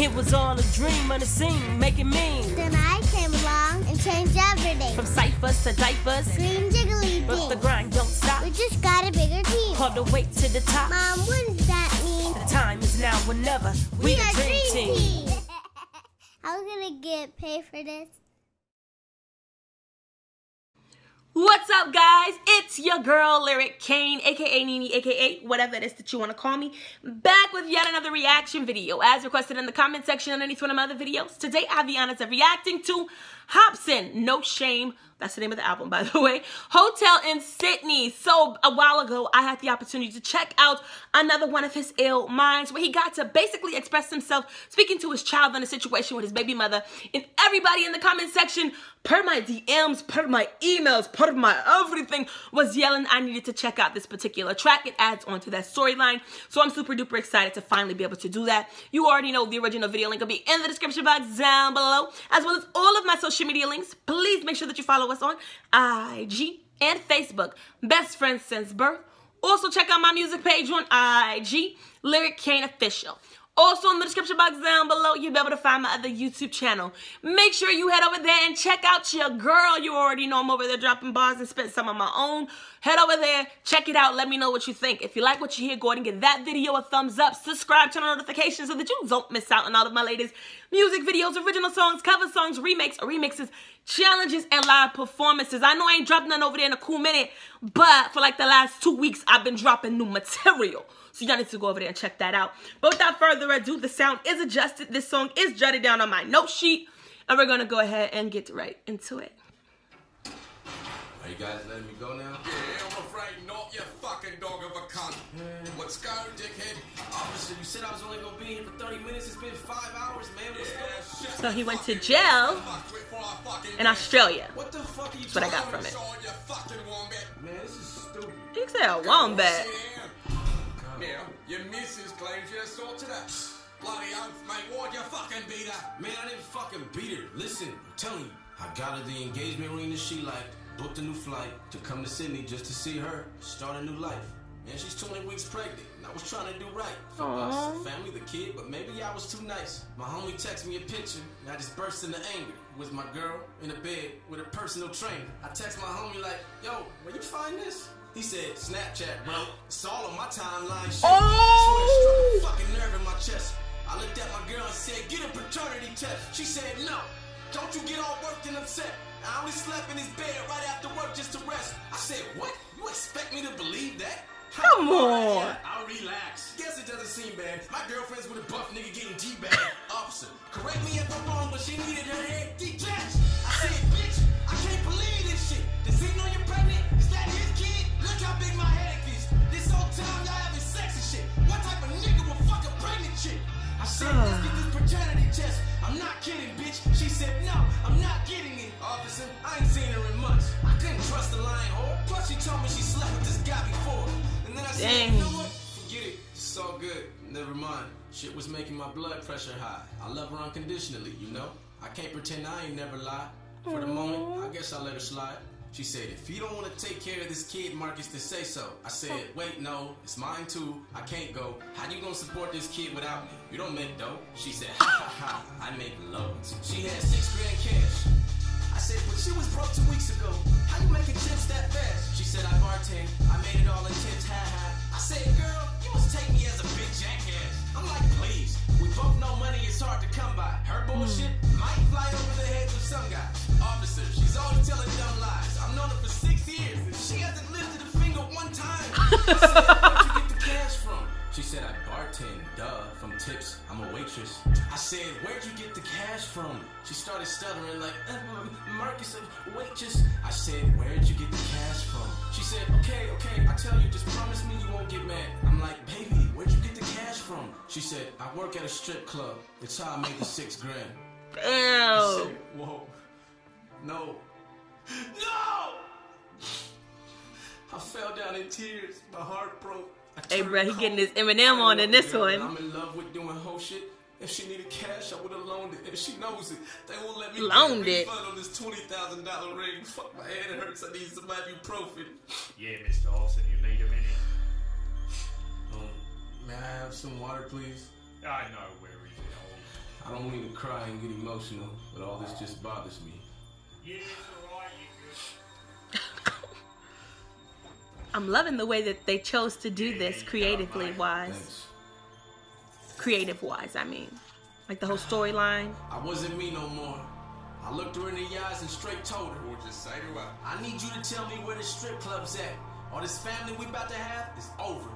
It was all a dream and a scene, make it mean. Then I came along and changed everything. From ciphers to diapers, green jiggly things. But the grind don't stop, we just got a bigger team. All the way to the top. Mom, what does that mean? The time is now or never, we the dream team. I'm gonna get paid for this. What's up, guys? It's your girl Lyric Kane, aka Nini, aka whatever it is that you want to call me, back with yet another reaction video as requested in the comment section underneath one of my other videos. Today I have the honors of reacting to Hopsin, No Shame. That's the name of the album, by the way. Hotel in Sydney. So a while ago, I had the opportunity to check out another one of his ill minds where he got to basically express himself, speaking to his child on a situation with his baby mother. And everybody in the comment section, per my DMs, per my emails, per my everything, was yelling, I needed to check out this particular track. It adds on to that storyline. So I'm super duper excited to finally be able to do that. You already know the original video link will be in the description box down below, as well as all of my social media links. Please make sure that you follow us on IG and Facebook, best friends since birth. Also check out my music page on IG, Lyric Kane Official. Also in the description box down below, you'll be able to find my other YouTube channel. Make sure you head over there and check out your girl. You already know I'm over there dropping bars and spit some of my own. Head over there, check it out, let me know what you think. If you like what you hear, go ahead and give that video a thumbs up, subscribe, turn on notifications so that you don't miss out on all of my latest music videos, original songs, cover songs, remakes, remixes, challenges, and live performances. I know I ain't dropped none over there in a cool minute, but for like the last 2 weeks, I've been dropping new material. So y'all need to go over there and check that out. But without further ado, the sound is adjusted. This song is jotted down on my note sheet. And we're going to go ahead and get right into it. Are you guys letting me go now? Yeah, I'm afraid not, you fucking dog of a cunt. What's going, dickhead? Officer, you said I was only going to be here for 30 minutes. It's been 5 hours, man. What's going on? So he went to jail in Australia. What the fuck are you talking about? That's what I got from it. Man, this is stupid. He said a wombat. Now, your missus claims you assaulted her. Bloody oath, mate, why'd you fucking beat her? Man, I didn't fucking beat her. Listen, I'm telling you, I got her the engagement ring that she liked, booked a new flight to come to Sydney just to see her, start a new life. Man, she's 20 weeks pregnant, and I was trying to do right for us, the family, the kid, but maybe I was too nice. My homie texted me a picture, and I just burst into anger. With my girl in a bed with a personal trainer. I text my homie like, yo, where you find this? He said, Snapchat, bro. It's all on my timeline. Shit. Oh! Sweat struck a fucking nerve in my chest. I looked at my girl and said, get a paternity test. She said, no. Don't you get all worked and upset. I only slept in his bed right after work just to rest. I said, what? You expect me to believe that? Come on. Yeah, I'll relax. Guess it doesn't seem bad. My girlfriend's with a buff nigga getting G-bagged. Officer, correct me if I'm wrong, but she needed her head detached. I said, bitch, I can't believe this shit. Does he know you're pregnant? Is that his kid? Look how big my head is. This whole time y'all having sex and shit. What type of nigga will fuck a pregnant chick? I said, let's get this paternity test. I'm not kidding, bitch. She said, no, I'm not getting it. Officer, I ain't seen her in months. I couldn't trust the lying whore. Plus, she told me she slept with this guy before. And then I said, you know what? Forget it. It's all good. Never mind. Shit was making my blood pressure high. I love her unconditionally, you know? I can't pretend I ain't never lied. For the moment, I guess I'll let her slide. She said, if you don't want to take care of this kid, Marcus, to say so. I said, wait, no, it's mine too. I can't go. How you gonna support this kid without me? You don't make dough. She said, ha ha ha, I make loads. She had $6 grand cash. I said, but she was broke 2 weeks ago. How you making chips that fast? She said, I bartend. I made it all in tips, ha ha. I said, girl, you must take me as a big jackass. I'm like, please. We both know money is hard to come by. Her bullshit might fly over the heads of some guy. Officer, she's always telling dumb lies. I've known her for 6 years, and she hasn't lifted a finger one time. I said, where'd you get the cash from? She said, I bartend, duh, from tips. I'm a waitress. I said, where'd you get the cash from? She started stuttering like, Marcus, waitress. I said, where'd you get the cash from? She said, okay, okay, I tell you, just promise me you won't get mad. I'm like, baby, where'd you get the cash from? She said, I work at a strip club. It's how I made the $6 grand. Damn. I said, whoa. No. No! I fell down in tears. My heart broke. Hey, bro, he getting his Eminem on in this one. I'm in love with doing whole shit. If she needed cash, I would have loaned it. If she knows it, they won't let me loaned it. On this $20,000 ring. Fuck, my head hurts. I need some ibuprofen. Yeah, Mr. Austin, you need a minute. May I have some water, please? I know where he's at. I don't want you to cry and get emotional, but all this just bothers me. Yeah, alright, you good. I'm loving the way that they chose to do this creative wise, I mean. Like the whole storyline. I wasn't me no more. I looked her in the eyes and straight told her. Just say to her, I need you to tell me where the strip club's at. All this family we about to have is over.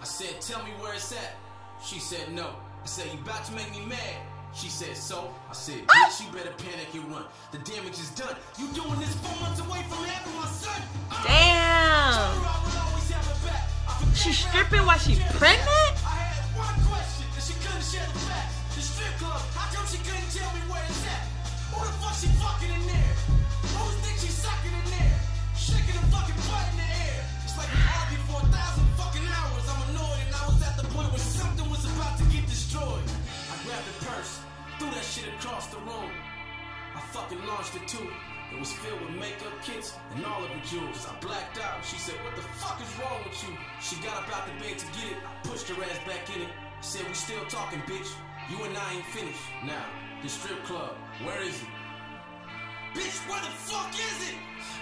I said, tell me where it's at. She said, no. I said, you about to make me mad. She said, so? I said, bitch, you better panic and run. The damage is done. You doing this 4 months away from having my son. Damn. She's stripping while she's pregnant? I had one question and she couldn't share the facts. The strip club, how come she couldn't tell me where it's at? Who the fuck she fucking in there? Who think she's sucking in there? Shaking the fucking butt in the air. It's like an argument for 1,000 fucking hours. I'm annoyed and I was at the point where something was about to get destroyed. I grabbed the purse, threw that shit across the room. I fucking launched it too. It was filled with makeup kits and all of her jewels. I blacked out. She said, what the fuck is wrong with you? She got up out the bed to get it. I pushed her ass back in it. I said, we still talking, bitch. You and I ain't finished. Now, the strip club, where is it? Bitch, where the fuck is it?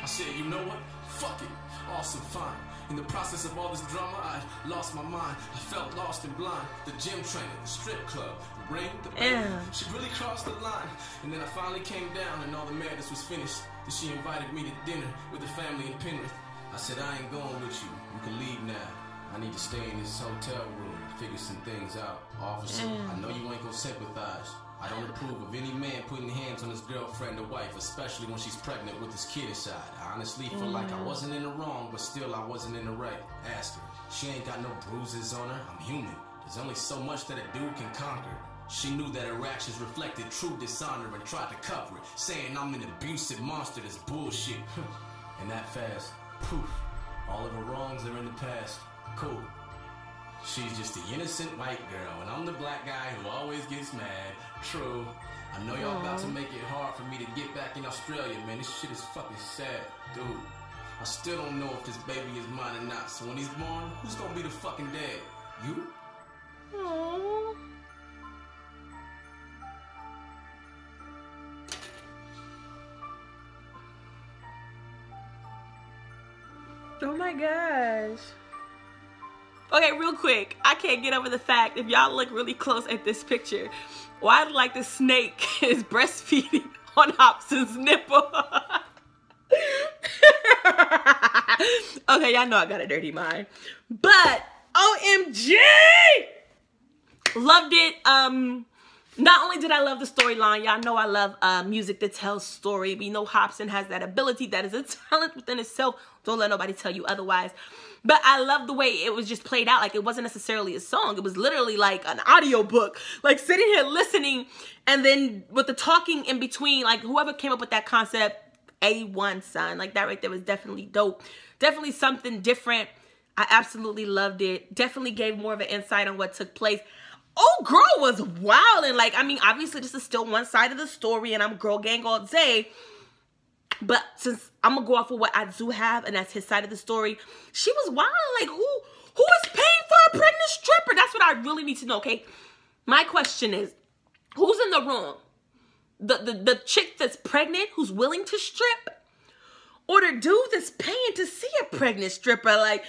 I said, you know what? Fuck it. Awesome, fine. In the process of all this drama, I lost my mind. I felt lost and blind. The gym trainer, the strip club, the ring, the baby. She really crossed the line. And then I finally came down and all the madness was finished. Then she invited me to dinner with the family in Penrith. I said, I ain't going with you. You can leave now. I need to stay in this hotel room, figure some things out. Officer, I know you ain't gonna sympathize. I don't approve of any man putting hands on his girlfriend or wife, especially when she's pregnant with his kid inside. I honestly feel like I wasn't in the wrong, but still I wasn't in the right. Ask her. She ain't got no bruises on her. I'm human. There's only so much that a dude can conquer. She knew that her actions reflected true dishonor and tried to cover it, saying I'm an abusive monster. That's bullshit. And that fast, poof, all of her wrongs are in the past. Cool. She's just the innocent white girl, and I'm the black guy who always gets mad. True. I know y'all about to make it hard for me to get back in Australia, man. This shit is fucking sad, dude. I still don't know if this baby is mine or not, so when he's born, who's gonna be the fucking dad? You? Aww. Oh my gosh. Okay, real quick, I can't get over the fact, if y'all look really close at this picture, why like the snake is breastfeeding on Hopsin's nipple. Okay, y'all know I got a dirty mind, but OMG, loved it. Not only did I love the storyline, y'all know I love music that tells story. We know Hopsin has that ability. That is a talent within itself. Don't let nobody tell you otherwise. But I love the way it was just played out. Like, it wasn't necessarily a song. It was literally like an audiobook. Like, sitting here listening, and then with the talking in between, like, whoever came up with that concept, A1, son. Like, that right there was definitely dope. Definitely something different. I absolutely loved it. Definitely gave more of an insight on what took place. Oh, girl was wild. And, like, I mean, obviously, this is still one side of the story, and I'm girl gang all day. But since I'm going to go off of what I do have, and that's his side of the story, she was wild. Like, who is paying for a pregnant stripper? That's what I really need to know, okay? My question is, who's in the wrong? The chick that's pregnant who's willing to strip? Or the dude that's paying to see a pregnant stripper? Like,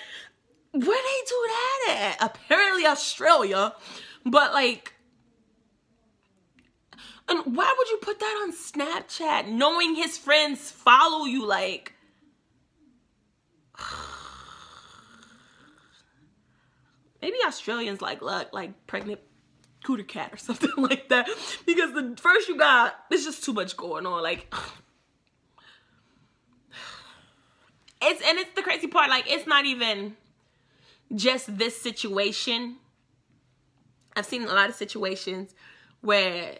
where they do that at? Apparently Australia. But, like, and why would you put that on Snapchat, knowing his friends follow you? Like, maybe Australians like pregnant cooter cat or something like that. Because the first you got, there's just too much going on. Like, it's the crazy part. Like, it's not even just this situation. I've seen a lot of situations where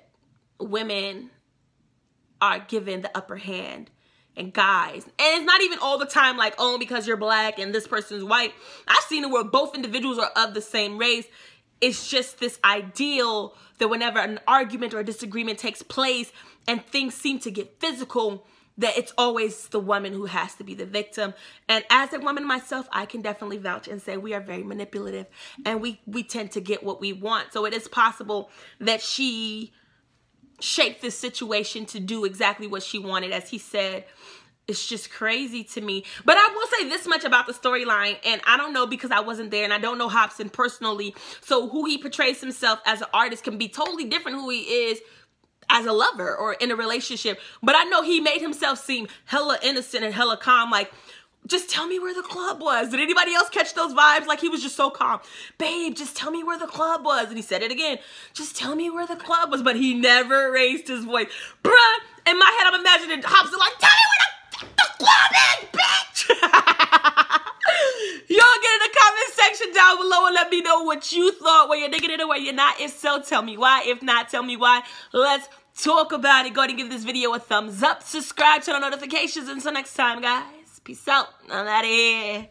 women are given the upper hand, and guys, and it's not even all the time like, oh, because you're black and this person's white. I've seen it where both individuals are of the same race. It's just this ideal that whenever an argument or a disagreement takes place and things seem to get physical, that it's always the woman who has to be the victim. And as a woman myself, I can definitely vouch and say we are very manipulative, and we tend to get what we want. So it is possible that she shape this situation to do exactly what she wanted, as he said. It's just crazy to me. But I will say this much about the storyline, and I don't know because I wasn't there and I don't know Hopsin personally, so who he portrays himself as an artist can be totally different who he is as a lover or in a relationship. But I know he made himself seem hella innocent and hella calm, like, just tell me where the club was. Did anybody else catch those vibes? Like, he was just so calm. Babe, just tell me where the club was. And he said it again. Just tell me where the club was. But he never raised his voice. Bruh, in my head, I'm imagining Hopsin like, tell me where the club is, bitch. Y'all get in the comment section down below and let me know what you thought, where you're digging it or where you're not. If so, tell me why. If not, tell me why. Let's talk about it. Go ahead and give this video a thumbs up. Subscribe, turn on notifications. Until next time, guys. Peace out. I'm out of here.